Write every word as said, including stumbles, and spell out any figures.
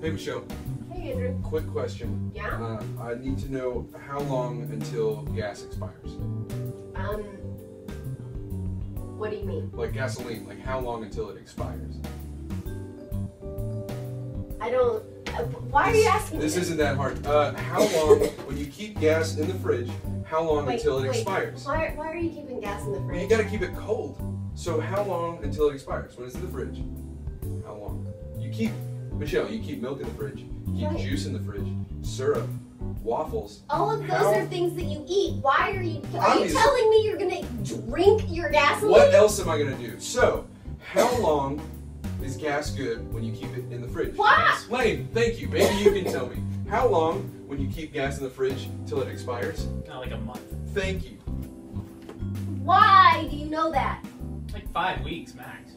Hey Michelle. Hey Andrew. Quick question. Yeah? Uh, I need to know how long until gas expires. Um, what do you mean? Like gasoline, like how long until it expires? I don't, uh, why this, are you asking This me? Isn't that hard. Uh, how long, when you keep gas in the fridge, how long wait, until it wait, expires? Why, why are you keeping gas in the fridge? You gotta keep it cold. So how long until it expires? When it's in the fridge? How long? You keep Michelle, you keep milk in the fridge, you keep right. juice in the fridge, syrup, waffles. All of those How? are things that you eat. Why are you, are Obviously. you telling me you're gonna drink your gasoline? What else am I gonna do? So, how long is gas good when you keep it in the fridge? What? Explain, thank you, maybe you can tell me. How long when you keep gas in the fridge till it expires? Uh, like a month. Thank you. Why do you know that? Like five weeks max.